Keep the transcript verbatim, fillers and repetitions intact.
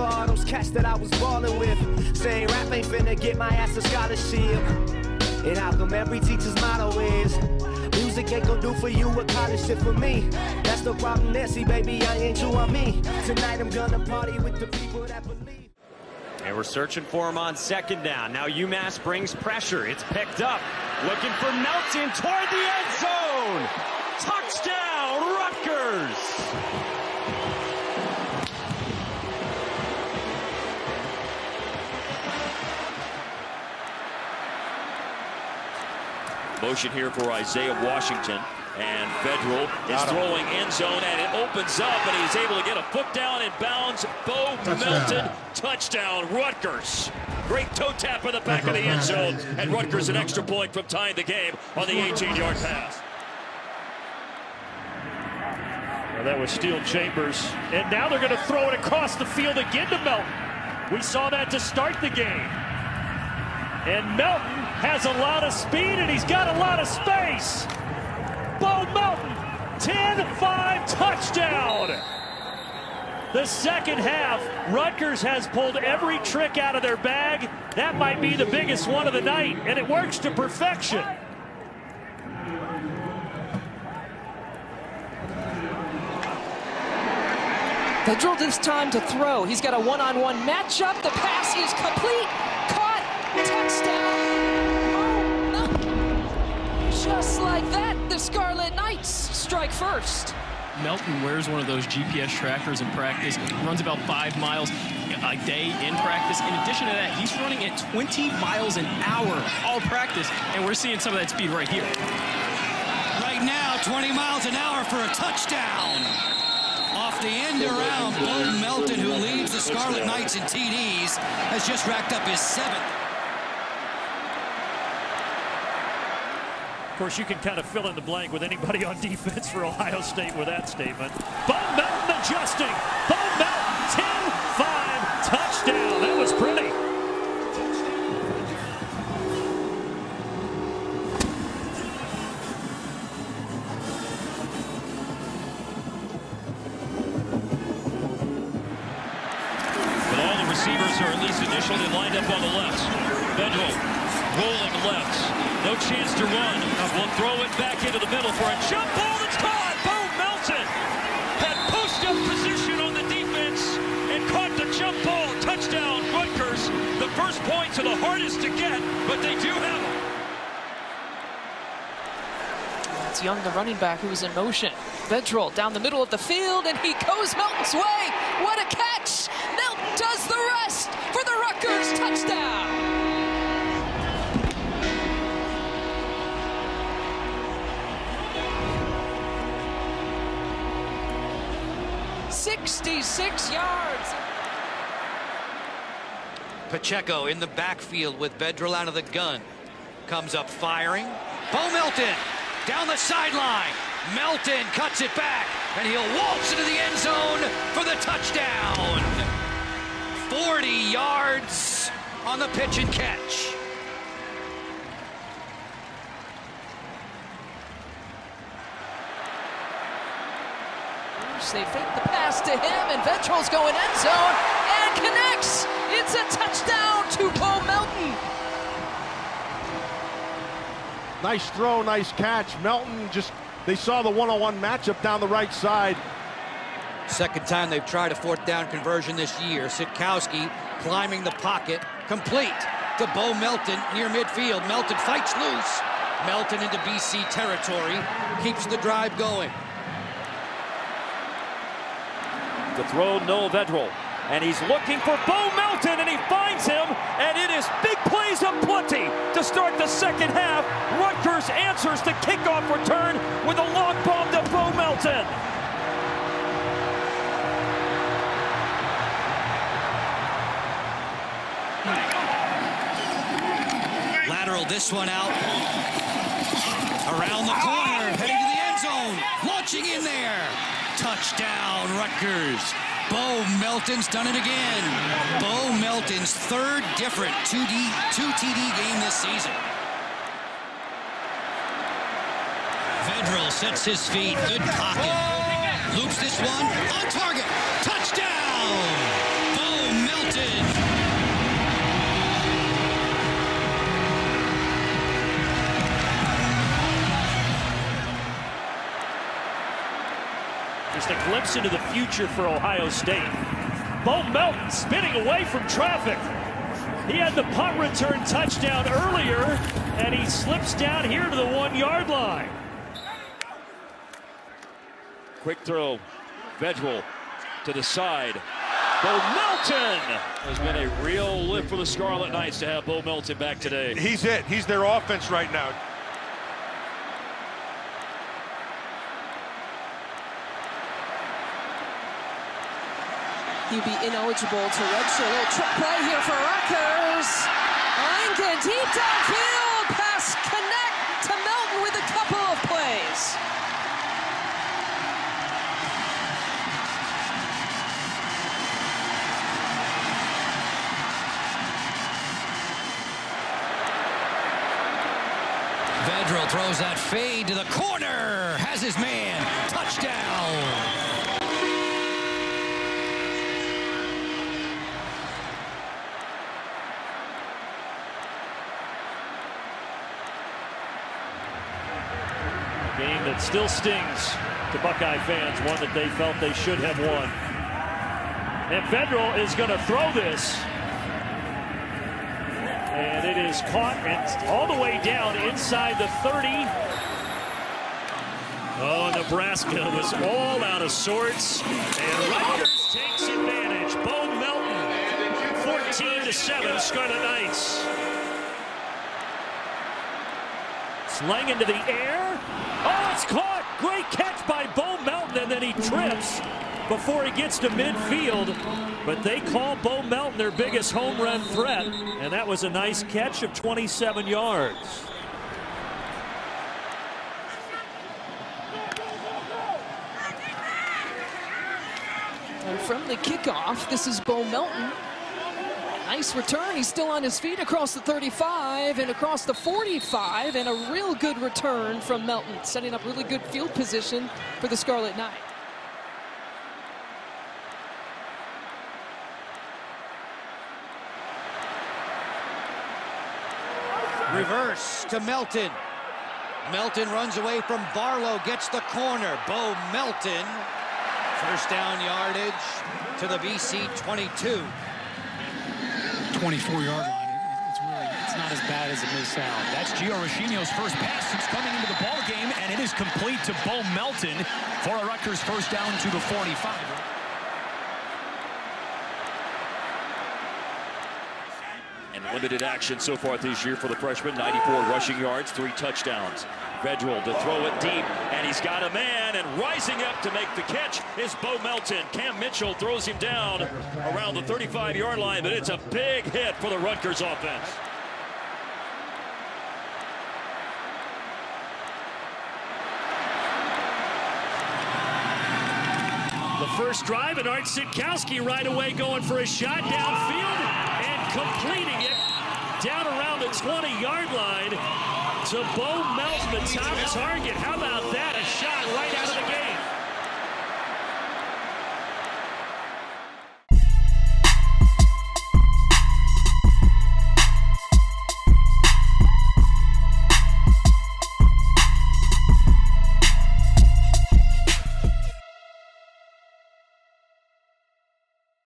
for all those cats that I was ballin' with, saying rap ain't finna get my ass a scholarship. And how come every teacher's motto is music ain't gon' do for you what college did for me? That's the problem, Nancy, baby, I ain't you, I'm me. Tonight I'm gonna party with the people that believe. And we're searching for him on second down. Now UMass brings pressure. It's picked up. Looking for Melton toward the end zone. Touchdown, Rutgers. Motion here for Isaiah Washington. And Vedrill is throwing end zone, and it opens up, and he's able to get a foot down and bounds. Bo Melton, touchdown, Rutgers. Great toe tap in the back of the end zone, and Rutgers an extra point from tying the game on the eighteen yard pass. Well, that was Steel Chambers, and now they're going to throw it across the field again to Melton. We saw that to start the game. And Melton has a lot of speed, and he's got a lot of space. Bo Melton, ten five touchdown. The second half, Rutgers has pulled every trick out of their bag. That might be the biggest one of the night, and it works to perfection. Vedrill gives time to throw. He's got a one-on-one matchup. The pass is complete. Caught. Touchdown. Melton. Just like that. The Scarlet Knights strike first. Melton wears one of those G P S trackers in practice, runs about five miles a day in practice. In addition to that, he's running at twenty miles an hour all practice, and we're seeing some of that speed right here. Right now, twenty miles an hour for a touchdown. Off the end around, Bo Melton, who leads the Scarlet Knights in T Ds, has just racked up his seventh. Of course, you can kind of fill in the blank with anybody on defense for Ohio State with that statement. Bo Melton adjusting. Bo Melton, ten five, touchdown. That was pretty. But all the receivers are at least initially lined up on the left. Vedrill. Rolling left, no chance to run. We'll throw it back into the middle for a jump ball that's caught. Bo Melton had post-up position on the defense and caught the jump ball. Touchdown, Rutgers. The first points are the hardest to get, but they do have them. It's Young, the running back, who is in motion. Vedrill down the middle of the field, and he goes Melton's way. What a catch! Melton does the rest for the Rutgers touchdown. sixty-six yards. Pacheco in the backfield with Vedrill out of the gun. Comes up firing. Bo Melton down the sideline. Melton cuts it back, and he'll waltz into the end zone for the touchdown. forty yards on the pitch and catch. They fake the pass to him, and Ventral's going end zone and connects. It's a touchdown to Bo Melton. Nice throw, nice catch. Melton just, they saw the one-on-one matchup down the right side. Second time they've tried a fourth down conversion this year. Sitkowski climbing the pocket, complete to Bo Melton near midfield. Melton fights loose. Melton into B C territory, keeps the drive going. The throw, Noel Vedral, and he's looking for Bo Melton, and he finds him, and it is big plays aplenty to start the second half. Rutgers answers the kickoff return with a long bomb to Bo Melton. Lateral this one out. Around the corner, heading to the end zone, launching in there. Touchdown, Rutgers. Bo Melton's done it again. Bo Melton's third different two T D game this season. Vedrill sets his feet, good pocket. Loops this one, on target. Touchdown, Bo just a glimpse into the future for Ohio State. Bo Melton spinning away from traffic. He had the punt return touchdown earlier, and he slips down here to the one-yard line. Quick throw, Vedrill to the side. Bo Melton has been a real lift for the Scarlet Knights to have Bo Melton back today. He's it. He's their offense right now. He'd be ineligible to redshirt. A little trick play here for Rutgers. Lincoln deep downfield. Pass connect to Melton with a couple of plays. Vedrill throws that fade to the corner. Has his man. Touchdown. Game that still stings to Buckeye fans, one that they felt they should have won. And Vedrill is going to throw this. And it is caught and all the way down inside the thirty. Oh, Nebraska was all out of sorts. And Rutgers takes advantage. Bo Melton, fourteen to seven, Scarlet Knights. Slang into the air. Oh, it's caught. Great catch by Bo Melton, and then he trips before he gets to midfield. But they call Bo Melton their biggest home run threat, and that was a nice catch of twenty-seven yards. And from the kickoff, this is Bo Melton. Nice return. He's still on his feet across the thirty-five and across the forty-five, and a real good return from Melton, setting up really good field position for the Scarlet Knights. Reverse to Melton. Melton runs away from Barlow, gets the corner. Bo Melton, first down yardage to the V C twenty-two. twenty-four-yard line. It's really, it's not as bad as it may sound. That's Gio Ruscino's first pass since coming into the ball game, and it is complete to Bo Melton for a Rutgers first down to the forty-five. And limited action so far this year for the freshman. ninety-four rushing yards, three touchdowns. Vedrill to throw it deep, and he's got a man, and rising up to make the catch is Bo Melton. Cam Mitchell throws him down around the thirty-five-yard line, but it's a big hit for the Rutgers offense. The first drive, and Art Sitkowski right away going for a shot downfield and completing it down around the twenty-yard line. To Bo Melton, the top target. How about that? A shot right out of the game.